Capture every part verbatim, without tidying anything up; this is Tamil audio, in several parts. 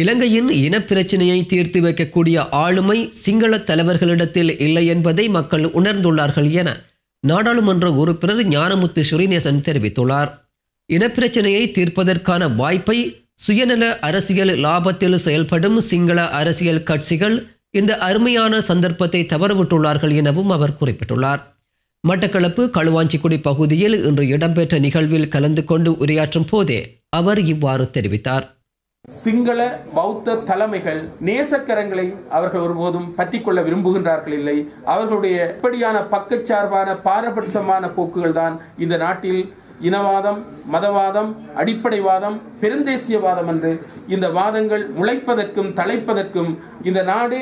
இலங்கையின் இனப்பிரச்சினையை தீர்த்து வைக்கக்கூடிய ஆளுமை சிங்கள தலைவர்களிடத்தில் இல்லை என்பதை மக்கள் உணர்ந்துள்ளார்கள் என நாடாளுமன்ற உறுப்பினர் ஞானமுத்து சுரேசன் தெரிவித்துள்ளார். இனப்பிரச்சினையை தீர்ப்பதற்கான வாய்ப்பை சுயநல அரசியல் லாபத்தில் செயல்படும் சிங்கள அரசியல் கட்சிகள் இந்த அருமையான சந்தர்ப்பத்தை தவறவிட்டுள்ளார்கள் எனவும் அவர் குறிப்பிட்டுள்ளார். மட்டக்களப்பு களுவாஞ்சிக்குடி பகுதியில் இன்று இடம்பெற்ற நிகழ்வில் கலந்து கொண்டு உரையாற்றும் போதே அவர் இவ்வாறு தெரிவித்தார். சிங்கள பௌத்த தலைமைகள் நேசக்கரங்களை அவர்கள் ஒருபோதும் பற்றிக்கொள்ள விரும்புகின்றார்கள் இல்லை. அவர்களுடைய எப்படியான பக்கச்சார்பான பாரபட்சமான போக்குகள் தான் இந்த நாட்டில் இனவாதம், மதவாதம், அடிப்படைவாதம், பெருந்தேசியவாதம் என்று இந்த வாதங்கள் முளைப்பதற்கும் தலைப்பதற்கும் இந்த நாடு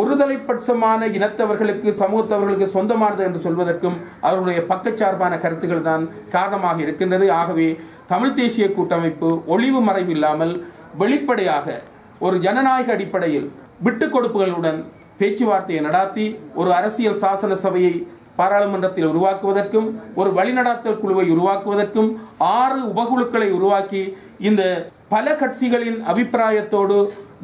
ஒருதலைப்பட்சமான இனத்தவர்களுக்கு சமூகத்தவர்களுக்கு சொந்தமானது என்று சொல்வதற்கும் அவருடைய பக்கச்சார்பான கருத்துக்கள் தான் காரணமாக இருக்கின்றது. ஆகவே தமிழ் தேசிய கூட்டமைப்பு ஒளிவு மறைவில்லாமல் வெளிப்படையாக ஒரு ஜனநாயக அடிப்படையில் விட்டு கொடுப்புகளுடன் பேச்சுவார்த்தையை நடாத்தி ஒரு அரசியல் சாசன சபையை பாராளுமன்றத்தில் உருவாக்குவதற்கும் ஒரு வழிநடாத்தல் குழுவை உருவாக்குவதற்கும் ஆறு உபகுழுக்களை உருவாக்கி இந்த பல கட்சிகளின் அபிப்பிராயத்தோடு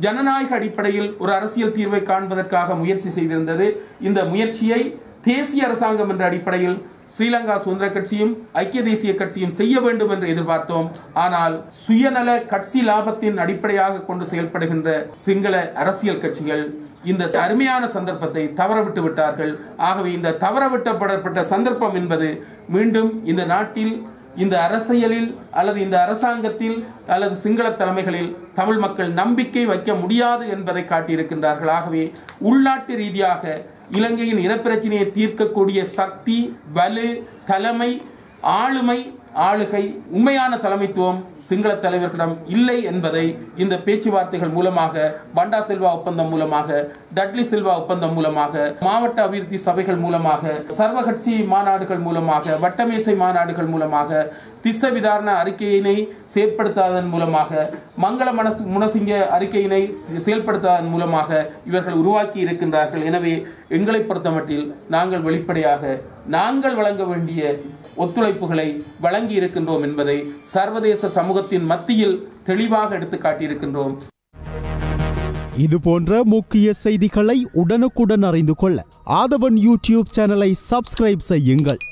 ஜனநாயக அடிப்படையில் ஒரு அரசியல் தீர்வை காண்பதற்காக முயற்சி செய்திருந்தது. இந்த முயற்சியை தேசிய அரசாங்கம் என்ற அடிப்படையில் ஸ்ரீலங்கா சுதந்திர கட்சியும் ஐக்கிய தேசிய கட்சியும் செய்ய வேண்டும் என்று எதிர்பார்த்தோம். ஆனால் சுயநல கட்சி லாபத்தின் அடிப்படையாக கொண்டு செயல்படுகின்ற சிங்கள அரசியல் கட்சிகள் இந்த அருமையான சந்தர்ப்பத்தை தவறவிட்டு விட்டார்கள். ஆகவே இந்த தவறவிட்டப்படப்பட்ட சந்தர்ப்பம் என்பது மீண்டும் இந்த நாட்டில் இந்த அரசியலில் அல்லது இந்த அரசாங்கத்தில் அல்லது சிங்கள தலைமைகளில் தமிழ் மக்கள் நம்பிக்கை வைக்க முடியாது என்பதை காட்டியிருக்கின்றார்கள். ஆகவே உள்நாட்டு ரீதியாக இலங்கையின் இனப்பிரச்சினையை தீர்க்கக்கூடிய சக்தி, வலு, தலைமை, ஆளுமை, ஆளுகை, உண்மையான தலைமைத்துவம் சிங்கள தலைவர்களிடம் இல்லை என்பதை இந்த பேச்சுவார்த்தைகள் மூலமாக, பண்டா செல்வா ஒப்பந்தம் மூலமாக, டட்லி செல்வா ஒப்பந்தம் மூலமாக, மாவட்ட அபிவிருத்தி சபைகள் மூலமாக, சர்வகட்சி மாநாடுகள் மூலமாக, வட்டமேசை மாநாடுகள் மூலமாக, திஸ்ஸ விதாரண அறிக்கையினை செயற்படுத்தாதன் மூலமாக, மங்கள மனசு முனசிங்க அறிக்கையினை செயல்படுத்தாதன் மூலமாக இவர்கள் உருவாக்கி இருக்கின்றார்கள். எனவே எங்களை பொறுத்தமட்டில் நாங்கள் வெளிப்படையாக நாங்கள் வழங்க வேண்டிய ஒத்துழைப்புகளை வழங்கி இருக்கின்றோம் என்பதை சர்வதேச சமூகத்தின் மத்தியில் தெளிவாக எடுத்து காட்டியிருக்கின்றோம். இது போன்ற முக்கிய செய்திகளை உடனுக்குடன் அறிந்து கொள்ள ஆதவன் யூடியூப் சேனலை சப்ஸ்கிரைப் செய்யுங்கள்.